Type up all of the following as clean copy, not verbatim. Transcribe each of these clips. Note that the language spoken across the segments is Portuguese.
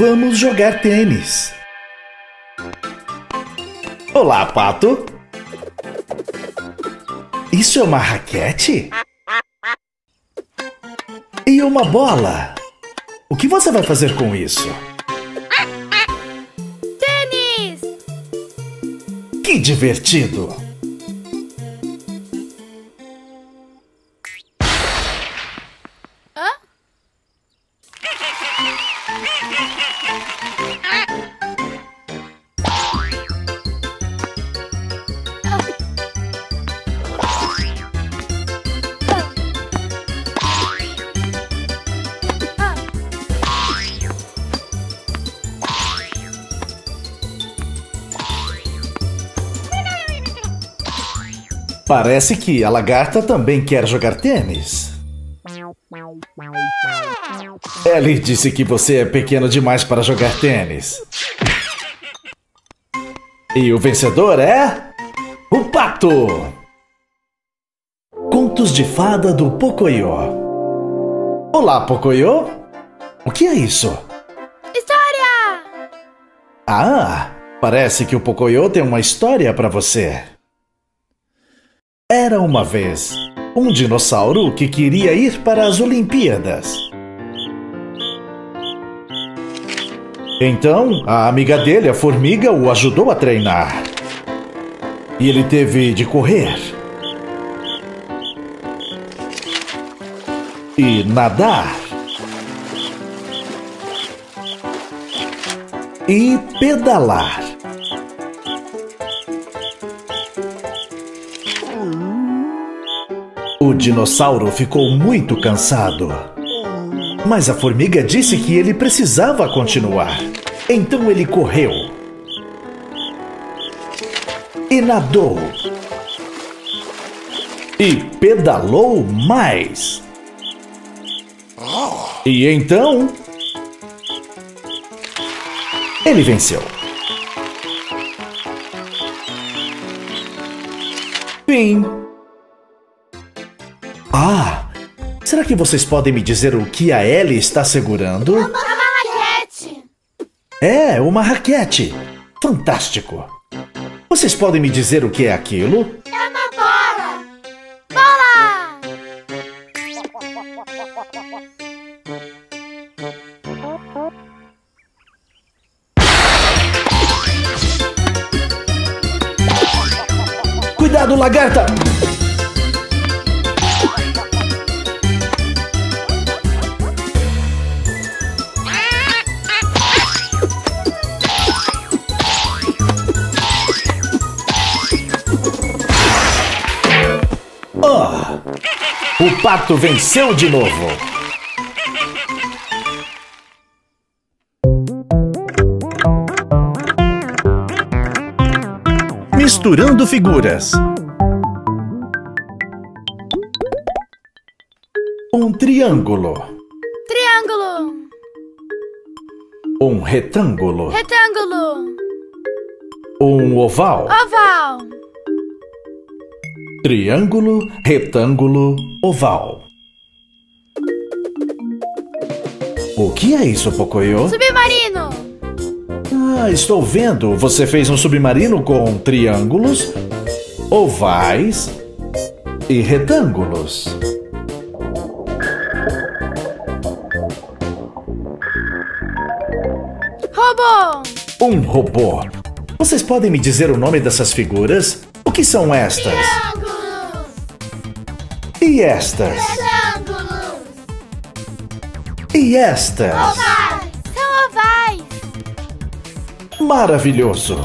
Vamos jogar tênis. Olá, Pato. Isso é uma raquete? E uma bola. O que você vai fazer com isso? Tênis! Que divertido! Parece que a lagarta também quer jogar tênis. Elly disse que você é pequeno demais para jogar tênis. E o vencedor é... o Pato! Contos de fada do Pocoyo. Olá, Pocoyo! O que é isso? História! Ah, parece que o Pocoyo tem uma história para você. Era uma vez um dinossauro que queria ir para as Olimpíadas. Então, a amiga dele, a formiga, o ajudou a treinar. E ele teve de correr. E nadar. E pedalar. O dinossauro ficou muito cansado. Mas a formiga disse que ele precisava continuar. Então ele correu. E nadou. E pedalou mais. E então... ele venceu. Fim. Ah, será que vocês podem me dizer o que a Elly está segurando? Uma raquete! É, uma raquete! Fantástico! Vocês podem me dizer o que é aquilo? É uma bola! Bola! Cuidado, lagarta! O Pato venceu de novo! Misturando figuras. Um triângulo. Triângulo. Um retângulo. Retângulo. Um oval. Oval. Triângulo, retângulo, oval. O que é isso, Pocoyo? Submarino! Ah, estou vendo. Você fez um submarino com triângulos, ovais e retângulos. Robô! Um robô. Vocês podem me dizer o nome dessas figuras? O que são estas? Triângulo. E estas? Retângulos. E estas? Ovais. São ovais. Maravilhoso.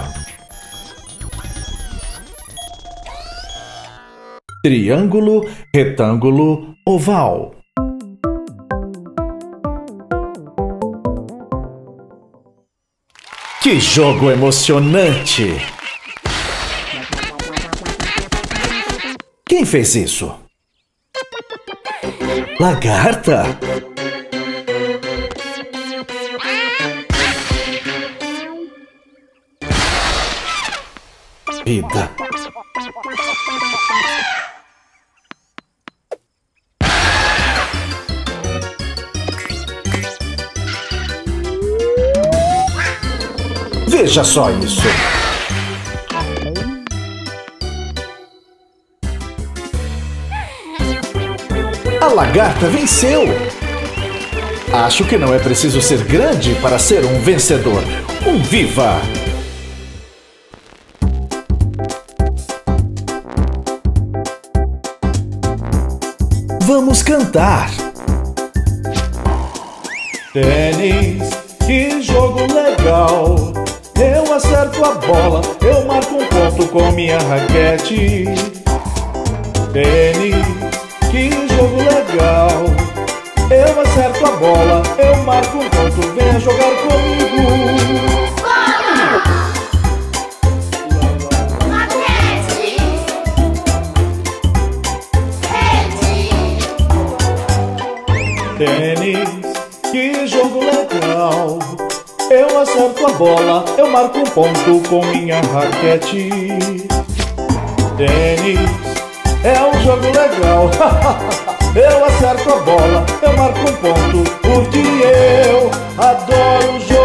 Triângulo, retângulo, oval. Que jogo emocionante! Quem fez isso? Lagarta! Vida! Veja só isso. A lagarta venceu! Acho que não é preciso ser grande para ser um vencedor. Um viva! Vamos cantar! Tênis, que jogo legal! Eu acerto a bola, eu marco um ponto com minha raquete. Tênis, que jogo legal! Eu acerto a bola, eu marco um ponto, venha jogar comigo! Bola! Raquete! Rede! Tênis, que jogo legal! Eu acerto a bola, eu marco um ponto com minha raquete. Tênis, é um jogo legal. Eu acerto a bola, eu marco um ponto, porque eu adoro o jogo.